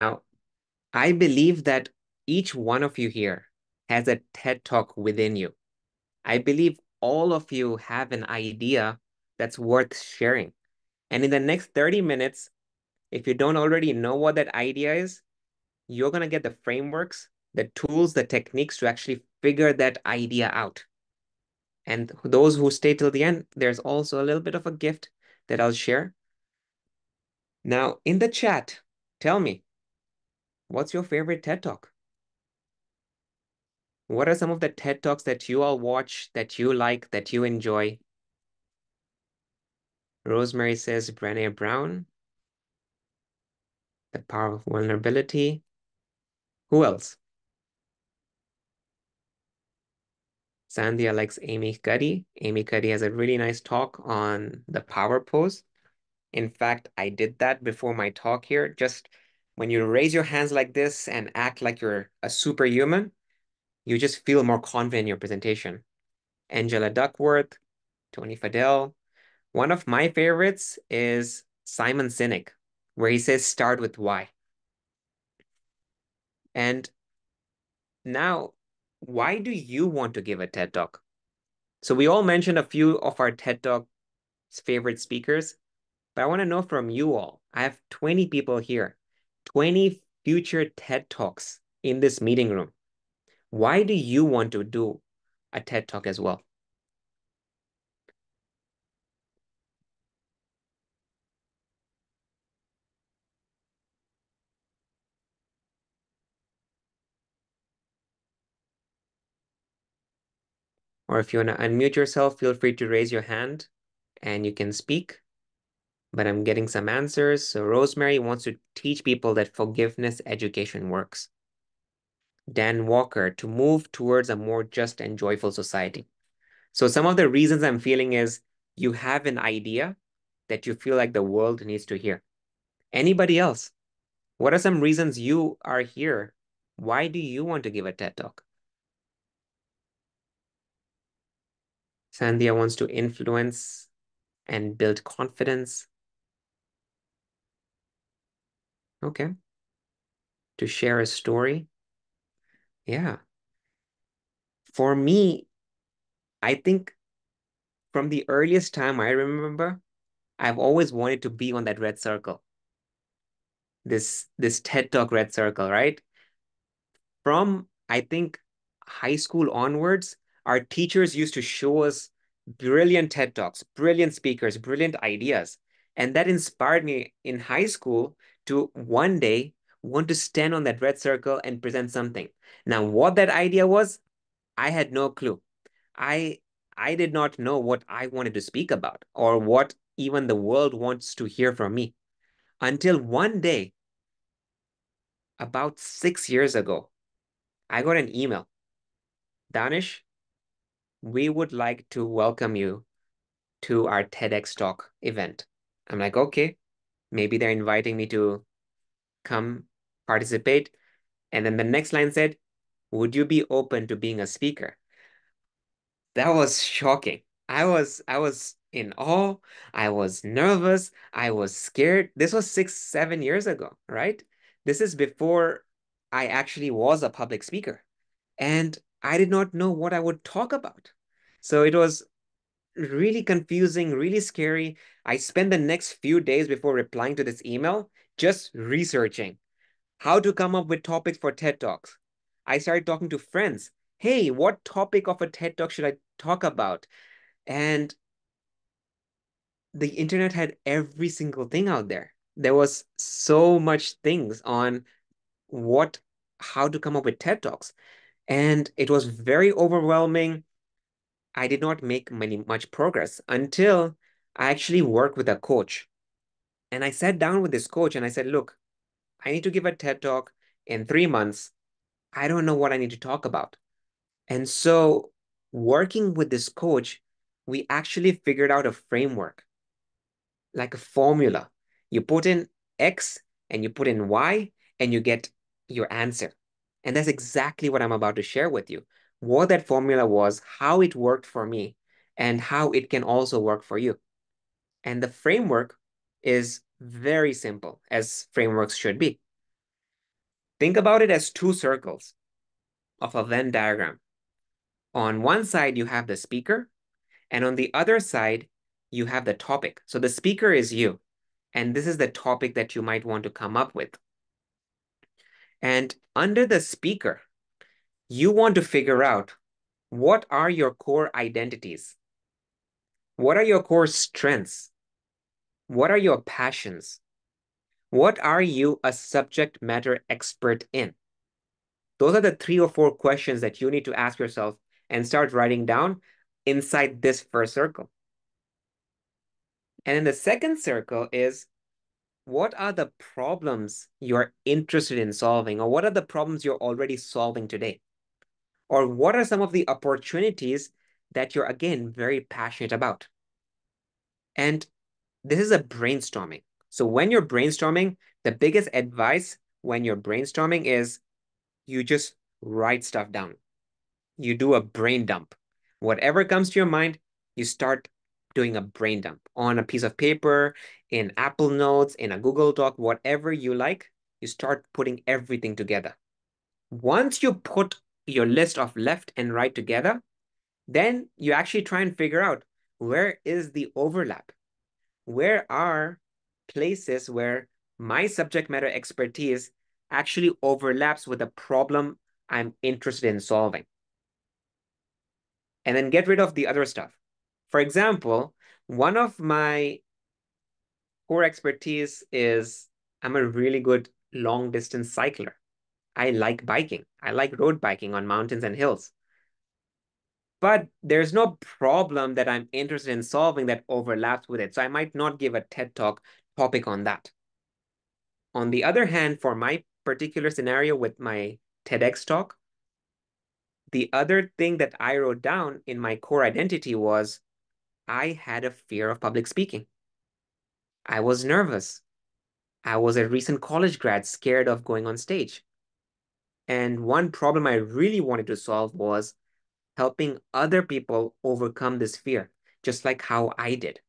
Now, I believe that each one of you here has a TED Talk within you. I believe all of you have an idea that's worth sharing. And in the next 30 minutes, if you don't already know what that idea is, you're going to get the frameworks, the tools, the techniques to actually figure that idea out. And those who stay till the end, there's also a little bit of a gift that I'll share. Now, in the chat, tell me, what's your favorite TED Talk? What are some of the TED Talks that you all watch, that you like, that you enjoy? Rosemary says Brené Brown. The Power of Vulnerability. Who else? Sandhya likes Amy Cuddy. Amy Cuddy has a really nice talk on the power pose. In fact, I did that before my talk here. Just when you raise your hands like this and act like you're a superhuman, you just feel more confident in your presentation. Angela Duckworth, Tony Fadell. One of my favorites is Simon Sinek, where he says, start with why. And now, why do you want to give a TED Talk? So we all mentioned a few of our TED Talk's favorite speakers, but I want to know from you all. I have 20 people here, 20 future TED Talks in this meeting room. Why do you want to do a TED Talk as well? Or if you want to unmute yourself, feel free to raise your hand and you can speak. But I'm getting some answers. So Rosemary wants to teach people that forgiveness education works. Dan Walker, to move towards a more just and joyful society. So some of the reasons I'm feeling is you have an idea that you feel like the world needs to hear. Anybody else? What are some reasons you are here? Why do you want to give a TED Talk? Sandhya wants to influence and build confidence. Okay. To share a story. Yeah. For me, I think from the earliest time I remember, I've always wanted to be on that red circle. This TED Talk red circle, right? From, I think, high school onwards, our teachers used to show us brilliant TED Talks, brilliant speakers, brilliant ideas. And that inspired me in high school to one day want to stand on that red circle and present something. Now, what that idea was, I had no clue. I did not know what I wanted to speak about or what even the world wants to hear from me until one day, about 6 years ago, I got an email. Danish, we would like to welcome you to our TEDx Talk event. I'm like, okay, maybe they're inviting me to come participate. And then the next line said, would you be open to being a speaker? That was shocking. I was in awe. I was nervous. I was scared. This was 6, 7 years ago, right? This is before I actually was a public speaker. And I did not know what I would talk about. So it was really confusing, really scary. I spent the next few days before replying to this email, just researching how to come up with topics for TED Talks. I started talking to friends. Hey, what topic of a TED Talk should I talk about? And the internet had every single thing out there. There was so much things on how to come up with TED Talks. And it was very overwhelming. I did not make much progress until I actually worked with a coach. And I sat down with this coach and I said, look, I need to give a TED Talk in 3 months. I don't know what I need to talk about. And so working with this coach, we actually figured out a framework, like a formula. You put in X and you put in Y and you get your answer. And that's exactly what I'm about to share with you. What that formula was, how it worked for me, and how it can also work for you. And the framework is very simple, as frameworks should be. Think about it as two circles of a Venn diagram. On one side, you have the speaker, and on the other side, you have the topic. So the speaker is you, and this is the topic that you might want to come up with. And under the speaker, you want to figure out, what are your core identities? What are your core strengths? What are your passions? What are you a subject matter expert in? Those are the 3 or 4 questions that you need to ask yourself and start writing down inside this first circle. And then the second circle is, what are the problems you're interested in solving? Or what are the problems you're already solving today? Or what are some of the opportunities that you're, again, very passionate about? And this is a brainstorming. So when you're brainstorming, the biggest advice when you're brainstorming is you just write stuff down. You do a brain dump. Whatever comes to your mind, you start doing a brain dump on a piece of paper, in Apple Notes, in a Google Doc, whatever you like, you start putting everything together. Once you put your list of left and right together, then you actually try and figure out, where is the overlap? Where are places where my subject matter expertise actually overlaps with a problem I'm interested in solving? And then get rid of the other stuff. For example, one of my core expertise is I'm a really good long distance cycler. I like biking. I like road biking on mountains and hills. But there's no problem that I'm interested in solving that overlaps with it. So I might not give a TED Talk topic on that. On the other hand, for my particular scenario with my TEDx talk, the other thing that I wrote down in my core identity was I had a fear of public speaking. I was nervous. I was a recent college grad scared of going on stage. And one problem I really wanted to solve was helping other people overcome this fear, just like how I did.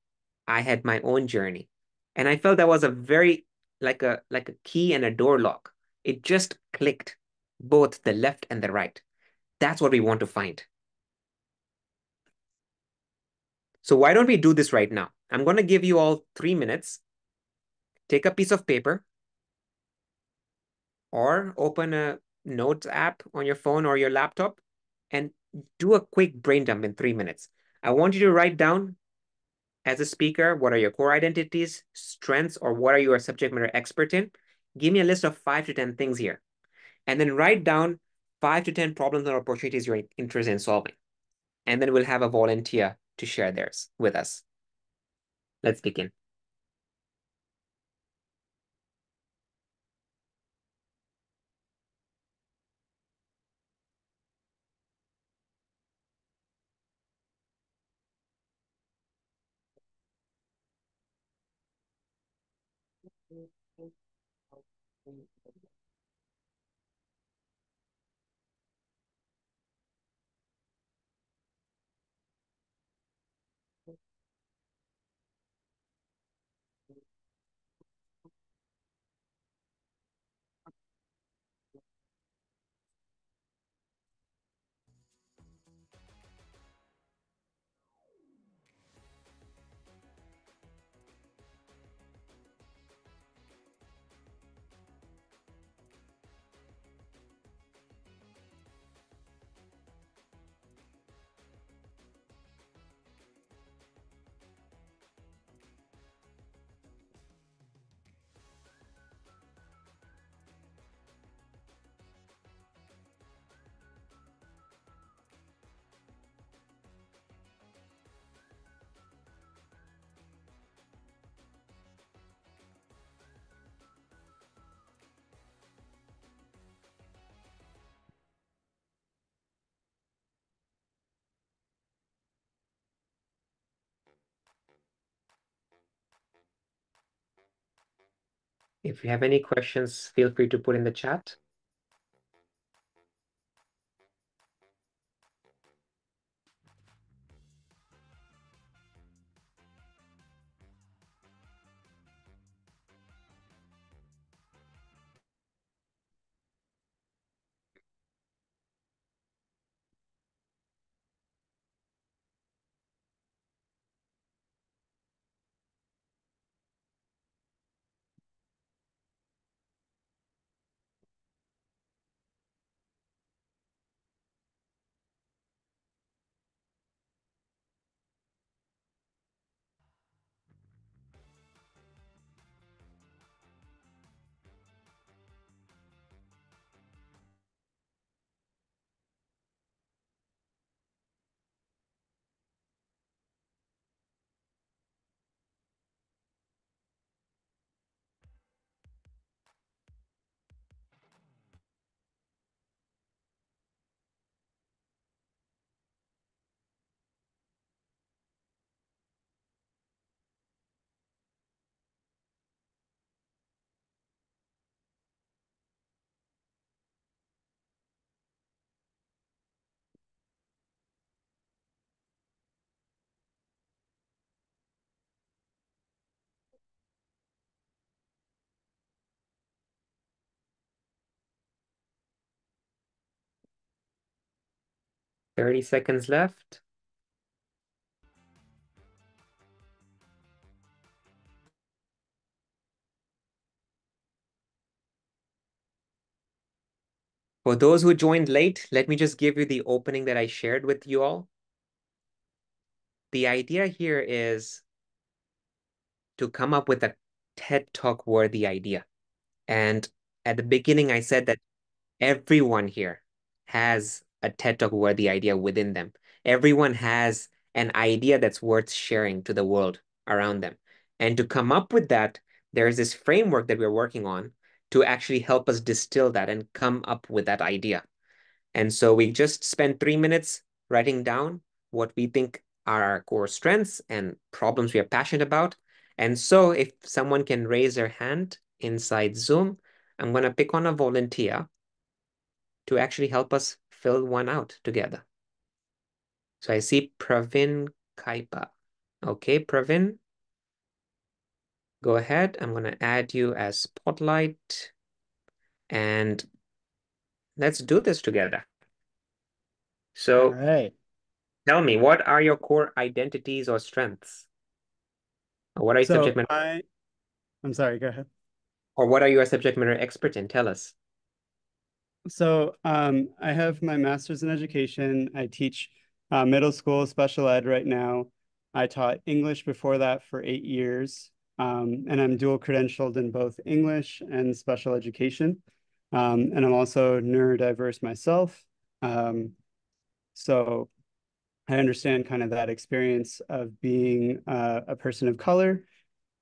I had my own journey. And I felt that was a very, like a key and a door lock. It just clicked, both the left and the right. That's what we want to find. So why don't we do this right now? I'm going to give you all 3 minutes. Take a piece of paper or open a Notes app on your phone or your laptop and do a quick brain dump in 3 minutes. I want you to write down, as a speaker, what are your core identities, strengths, or what are you a subject matter expert in? Give me a list of 5 to 10 things here. And then write down 5 to 10 problems and opportunities you're interested in solving. And then we'll have a volunteer to share theirs with us. Let's begin. If you have any questions, feel free to put in the chat. 30 seconds left. For those who joined late, let me just give you the opening that I shared with you all. The idea here is to come up with a TED Talk worthy idea. And at the beginning, I said that everyone here has a TED Talk worthy idea within them. Everyone has an idea that's worth sharing to the world around them. And to come up with that, there's this framework that we're working on to actually help us distill that and come up with that idea. And so we just spent 3 minutes writing down what we think are our core strengths and problems we are passionate about. And so if someone can raise their hand inside Zoom, I'm going to pick on a volunteer to actually help us fill one out together. So I see Pravin Kaipa. Okay, Pravin. Go ahead, I'm going to add you as spotlight and let's do this together. So tell me, what are your core identities or strengths? Or what are your subject matter? I'm sorry, go ahead. Or what are your subject matter expert in? Tell us. So I have my master's in education. I teach middle school special ed right now. I taught English before that for 8 years. And I'm dual credentialed in both English and special education. And I'm also neurodiverse myself. So I understand kind of that experience of being a person of color,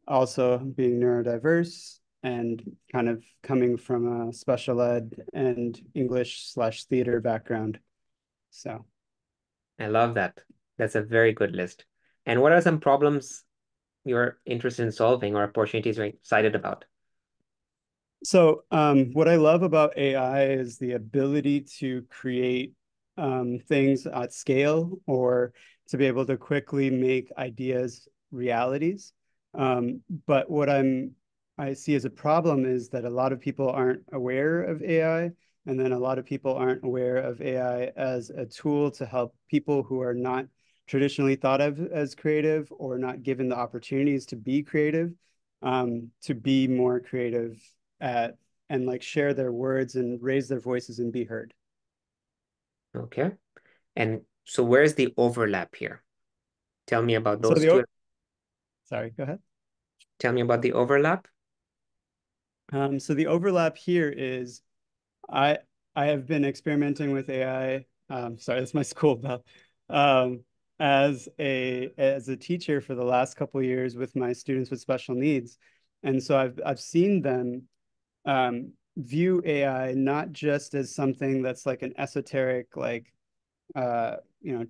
also being neurodiverse and kind of coming from a special ed and English/theater background. So I love that. That's a very good list. And what are some problems you're interested in solving or opportunities you're excited about? So what I love about AI is the ability to create things at scale or to be able to quickly make ideas realities. But what I see as a problem is that a lot of people aren't aware of AI, and then a lot of people aren't aware of AI as a tool to help people who are not traditionally thought of as creative or not given the opportunities to be creative, to be more creative at and like share their words and raise their voices and be heard. Okay. And so where's the overlap here? Tell me about those two. Sorry, go ahead. Tell me about the overlap. So the overlap here is I have been experimenting with AI. Sorry, that's my school bell. As a teacher for the last couple of years with my students with special needs. And so I've seen them view AI not just as something that's like an esoteric, like, you know,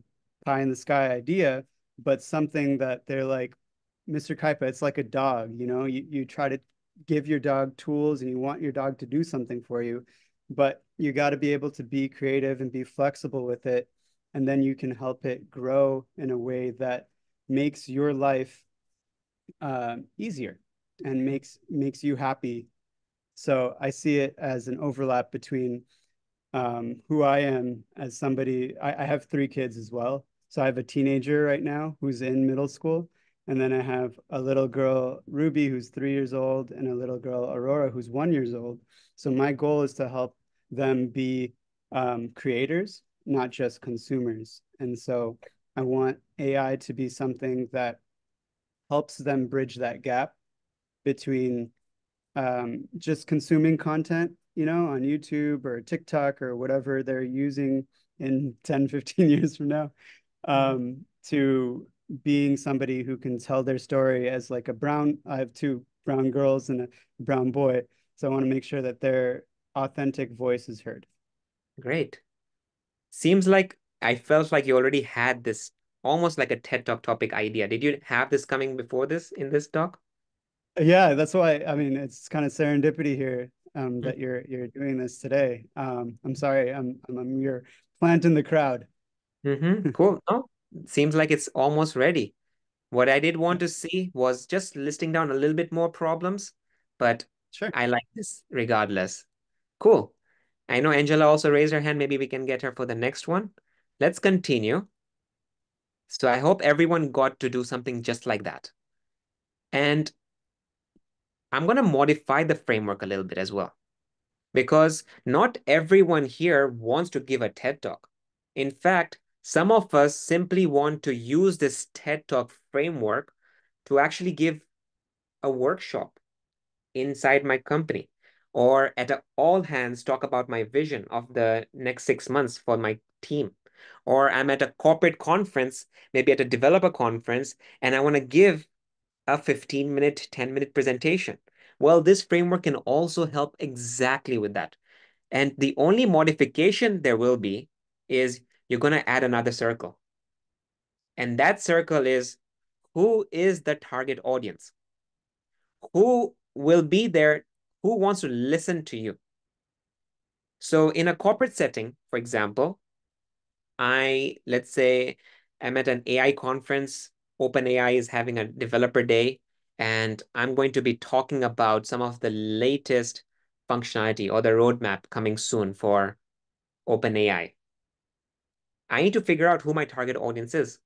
pie in the sky idea, but something that they're like, Mr. Kaipa, it's like a dog, you know, you try to give your dog tools and you want your dog to do something for you, but you got to be able to be creative and be flexible with it. And then you can help it grow in a way that makes your life easier and makes you happy. So I see it as an overlap between who I am as somebody. I have 3 kids as well. So I have a teenager right now who's in middle school. And then I have a little girl, Ruby, who's 3 years old, and a little girl, Aurora, who's 1 year old. So my goal is to help them be creators, not just consumers. And so I want AI to be something that helps them bridge that gap between just consuming content, you know, on YouTube or TikTok or whatever they're using in 10, 15 years from now, to being somebody who can tell their story as like a brown, I have 2 brown girls and a brown boy. So I want to make sure that their authentic voice is heard. Great. Seems like I felt like you already had this almost like a TED Talk topic idea. Did you have this coming before this in this talk? Yeah, that's why. I mean, it's kind of serendipity here that you're doing this today. I'm sorry, I'm your plant in the crowd. Cool. No, seems like it's almost ready. What I did want to see was just listing down a little bit more problems, but sure. I like this regardless. Cool. I know Angela also raised her hand. Maybe we can get her for the next one. Let's continue. So I hope everyone got to do something just like that. And I'm going to modify the framework a little bit as well, because not everyone here wants to give a TED Talk. In fact, some of us simply want to use this TED Talk framework to actually give a workshop inside my company, or at an all hands talk about my vision of the next 6 months for my team. Or I'm at a corporate conference, maybe at a developer conference, and I want to give a 15-minute, 10-minute presentation. Well, this framework can also help exactly with that. And the only modification there will be is you're going to add another circle. And that circle is, who is the target audience? Who will be there? Who wants to listen to you? So in a corporate setting, for example, let's say I'm at an AI conference, OpenAI is having a developer day, and I'm going to be talking about some of the latest functionality or the roadmap coming soon for OpenAI. I need to figure out who my target audience is,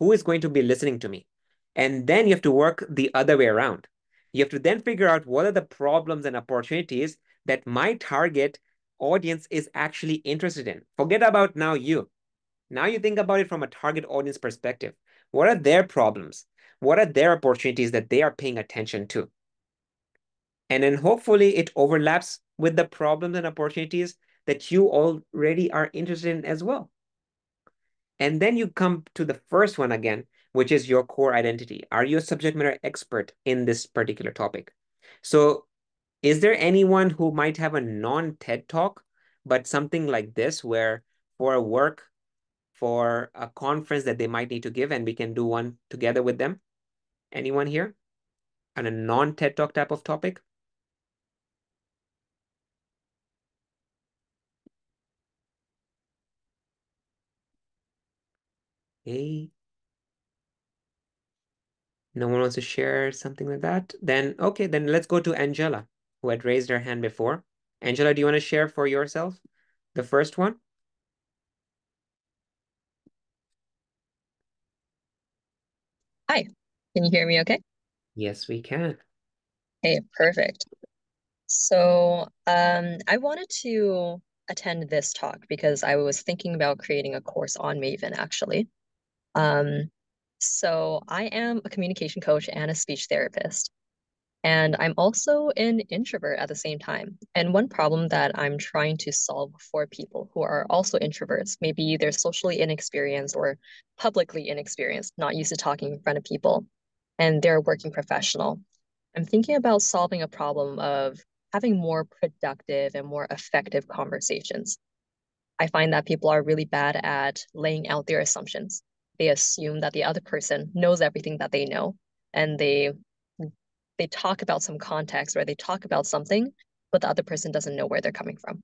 who is going to be listening to me. And then you have to work the other way around. You have to then figure out what are the problems and opportunities that my target audience is actually interested in. Forget about now you. Now you think about it from a target audience perspective. What are their problems? What are their opportunities that they are paying attention to? And then hopefully it overlaps with the problems and opportunities that you already are interested in as well. And then you come to the first one again, which is your core identity. Are you a subject matter expert in this particular topic? So is there anyone who might have a non-TED Talk, but something like this, where for a work, for a conference that they might need to give, and we can do one together with them? Anyone here on a non-TED Talk type of topic? Hey, no one wants to share something like that? Then, okay, then let's go to Angela, who had raised her hand before. Angela, do you want to share for yourself the first one? Hi, can you hear me okay? Yes, we can. Hey, perfect. So I wanted to attend this talk because I was thinking about creating a course on Maven, actually. So I am a communication coach and a speech therapist. And I'm also an introvert at the same time. And one problem that I'm trying to solve for people who are also introverts, maybe they're socially inexperienced or publicly inexperienced, not used to talking in front of people, and they're a working professional. I'm thinking about solving a problem of having more productive and more effective conversations. I find that people are really bad at laying out their assumptions. They assume that the other person knows everything that they know, and they talk about some context, or they talk about something, but the other person doesn't know where they're coming from.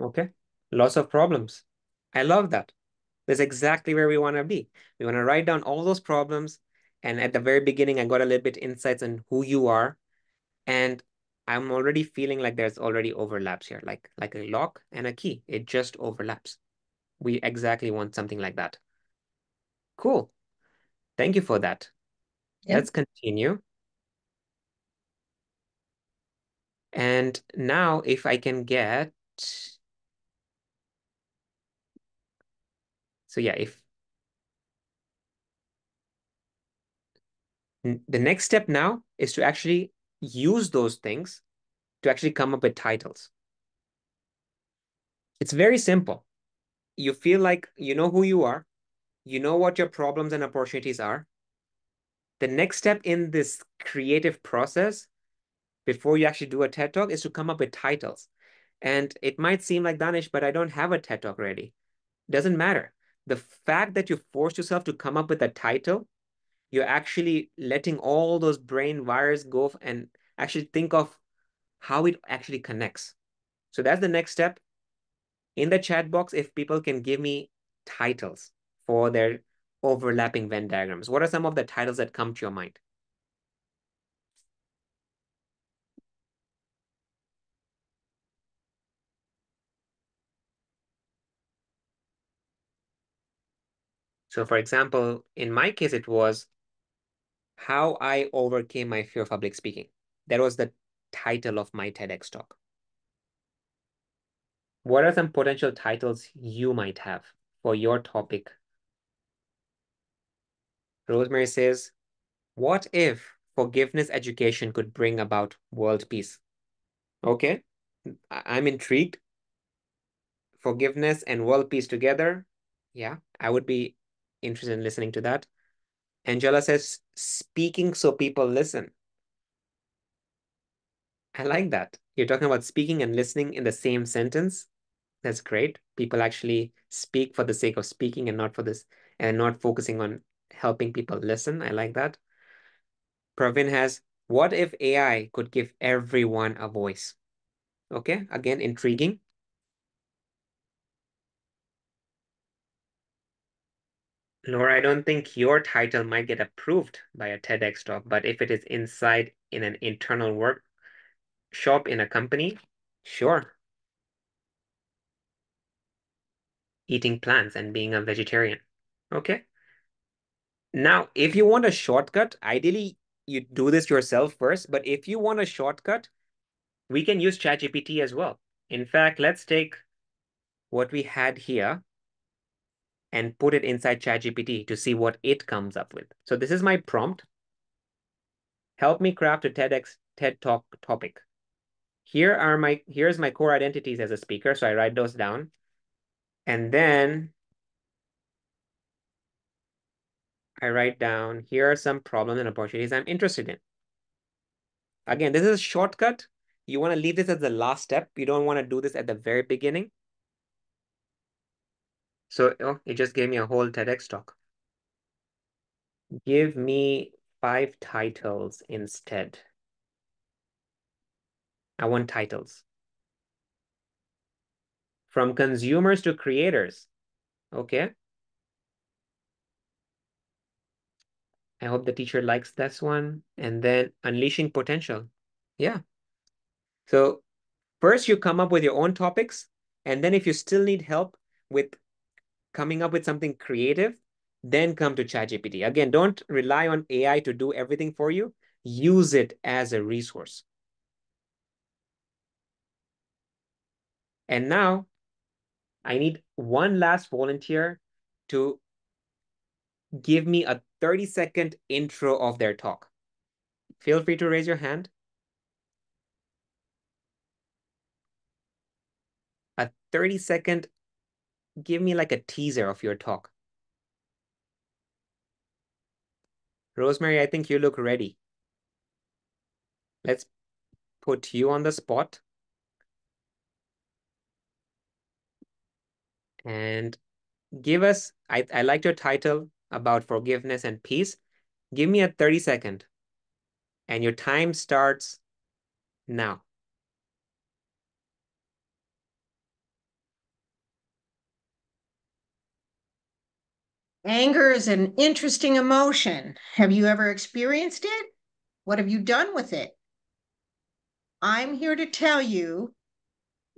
Okay, lots of problems. I love that. That's exactly where we want to be. We want to write down all those problems. And at the very beginning, I got a little bit insights on who you are. And I'm already feeling like there's already overlaps here, like a lock and a key. It just overlaps. We exactly want something like that. Cool. Thank you for that. Yep. Let's continue. And now if I can get, so yeah, if the next step now is to actually use those things to actually come up with titles. It's very simple. You feel like you know who you are, you know what your problems and opportunities are. The next step in this creative process before you actually do a TED Talk is to come up with titles. And it might seem like, Danish, but I don't have a TED Talk ready. Doesn't matter. The fact that you force yourself to come up with a title, you're actually letting all those brain wires go and actually think of how it actually connects. So that's the next step. In the chat box, if people can give me titles for their overlapping Venn diagrams. What are some of the titles that come to your mind? So for example, in my case, it was how I overcame my fear of public speaking. That was the title of my TEDx talk. What are some potential titles you might have for your topic? Rosemary says, what if forgiveness education could bring about world peace? Okay, I'm intrigued. Forgiveness and world peace together. Yeah, I would be interested in listening to that. Angela says, speaking so people listen. I like that. You're talking about speaking and listening in the same sentence. That's great. People actually speak for the sake of speaking and not for this and not focusing on helping people listen. I like that. Pravin has, what if AI could give everyone a voice? Okay, again, intriguing. Laura, I don't think your title might get approved by a TEDx talk, but if it is inside in an internal workshop in a company, sure. Eating plants and being a vegetarian. Okay. Now, if you want a shortcut, ideally you do this yourself first, but if you want a shortcut, we can use ChatGPT as well. In fact, let's take what we had here and put it inside ChatGPT to see what it comes up with. So this is my prompt. Help me craft a TEDx TED Talk topic. Here's my core identities as a speaker. So I write those down. And then I write down, here are some problems and opportunities I'm interested in. Again, this is a shortcut. You want to leave this as the last step. You don't want to do this at the very beginning. So it just gave me a whole TEDx talk. Give me 5 titles instead. I want titles. From consumers to creators. Okay. I hope the teacher likes this one. And then unleashing potential. Yeah. So first you come up with your own topics. And then if you still need help with coming up with something creative, then come to ChatGPT. Again, don't rely on AI to do everything for you. Use it as a resource. And now I need one last volunteer to give me a 30-second intro of their talk. Feel free to raise your hand. A 30-second, give me like a teaser of your talk. Rosemary, I think you look ready. Let's put you on the spot. And give us, I liked your title about forgiveness and peace. Give me a 30-second. And your time starts now. Anger is an interesting emotion. Have you ever experienced it? What have you done with it? I'm here to tell you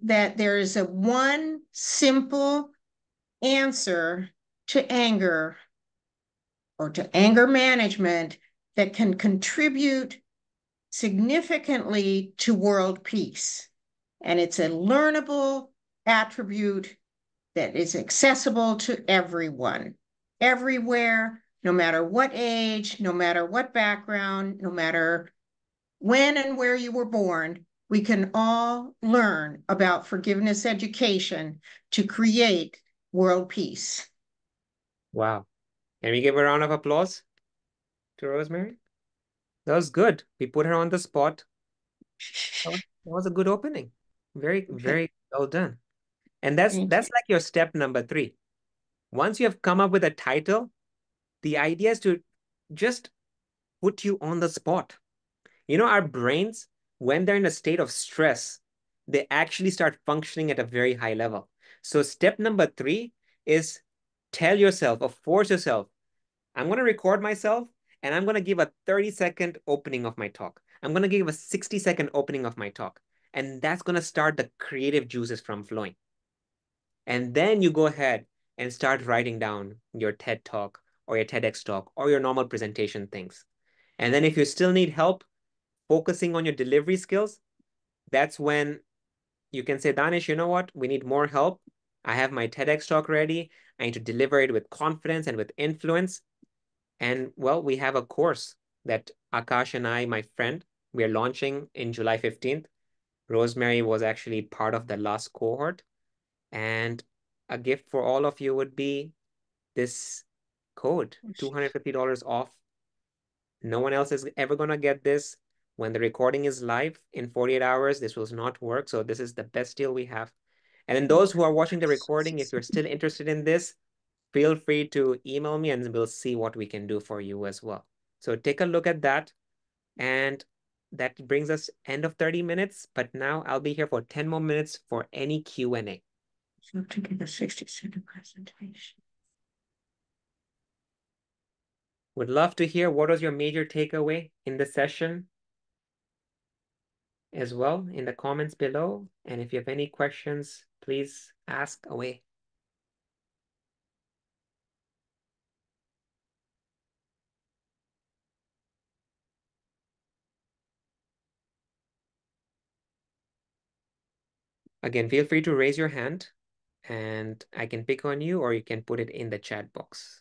that there is one simple answer to anger or to anger management that can contribute significantly to world peace. And it's a learnable attribute that is accessible to everyone, everywhere, no matter what age, no matter what background, no matter when and where you were born. We can all learn about forgiveness education to create world peace. Wow. Can we give a round of applause to Rosemary? That was good. We put her on the spot. That was a good opening. Very, very well done. And that's like your step number 3. Once you have come up with a title, the idea is to just put you on the spot. You know, our brains, when they're in a state of stress, they actually start functioning at a very high level. So step number 3 is tell yourself or force yourself, I'm going to record myself and I'm going to give a 30-second opening of my talk. I'm going to give a 60-second opening of my talk. And that's going to start the creative juices from flowing. And then you go ahead and start writing down your TED Talk or your TEDx talk or your normal presentation things. And then if you still need help focusing on your delivery skills, that's when you can say, Danish, you know what? We need more help. I have my TEDx talk ready. I need to deliver it with confidence and with influence. And well, we have a course that Akash and I, my friend, we are launching in July 15th. Rosemary was actually part of the last cohort. And a gift for all of you would be this code, $250 off. No one else is ever going to get this. When the recording is live in 48 hours, this will not work. So this is the best deal we have. And then those who are watching the recording, if you're still interested in this, feel free to email me and we'll see what we can do for you as well. So take a look at that. And that brings us end of 30 minutes. But now I'll be here for 10 more minutes for any Q&A. So to get a 60-second presentation. Would love to hear what was your major takeaway in the session as well in the comments below. And if you have any questions, please ask away. Again, feel free to raise your hand and I can pick on you, or you can put it in the chat box.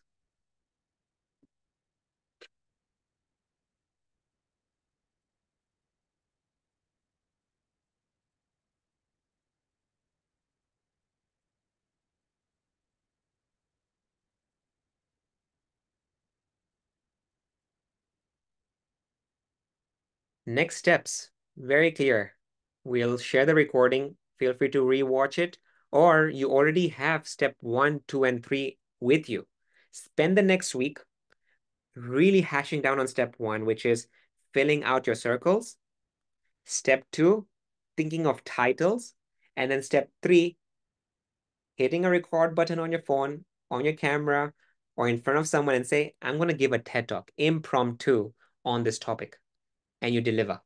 Next steps, very clear. We'll share the recording. Feel free to rewatch it, or you already have step 1, 2, and 3 with you. Spend the next week really hashing down on step 1, which is filling out your circles. Step 2, thinking of titles. And then step 3, hitting a record button on your phone, on your camera, or in front of someone and say, I'm going to give a TED Talk impromptu on this topic. And you deliver.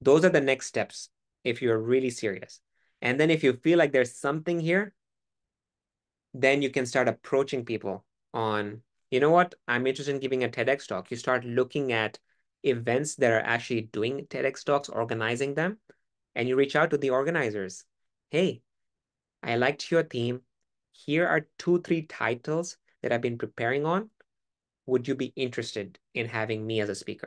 Those are the next steps if you're really serious. And then if you feel like there's something here, then you can start approaching people on, you know what, I'm interested in giving a TEDx talk. You start looking at events that are actually doing TEDx talks, organizing them, and you reach out to the organizers. Hey, I liked your theme. Here are 2, 3 titles that I've been preparing on. Would you be interested in having me as a speaker?